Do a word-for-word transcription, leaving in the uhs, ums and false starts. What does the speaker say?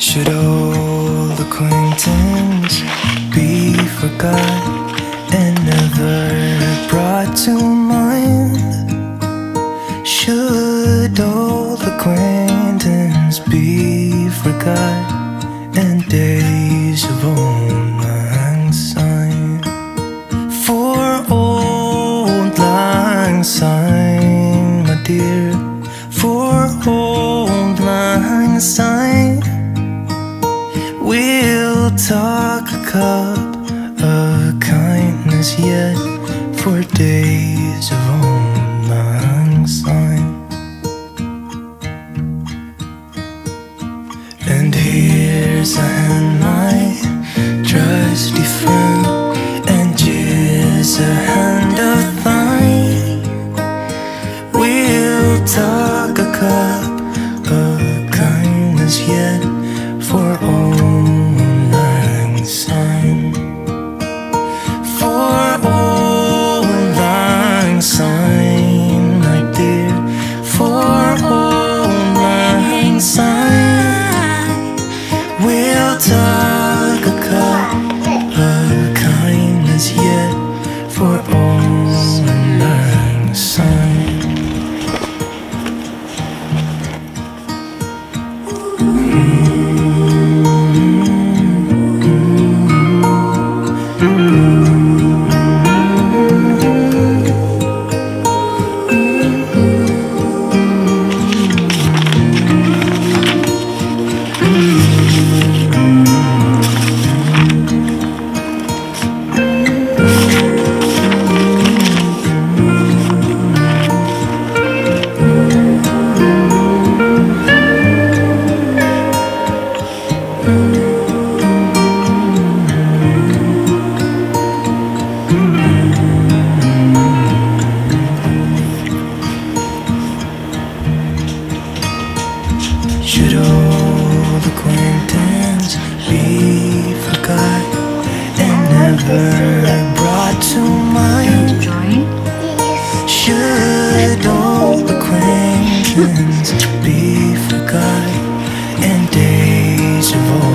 Should old acquaintance be forgot and never brought to mind? Should old acquaintance be forgot and days of old lang syne? For old lang syne, my dear, for old lang syne, we'll talk a cup of kindness yet for days of old lang syne. And here's I and my trusty friend, and here's a hand of thine. We'll talk a cup of kindness yet for old lang syne. For old lang syne, my dear, for old lang syne, talk a cup of kindness yet for old lang syne. Should old acquaintance be forgot and never brought to mind? Should old acquaintance be forgot and days of old?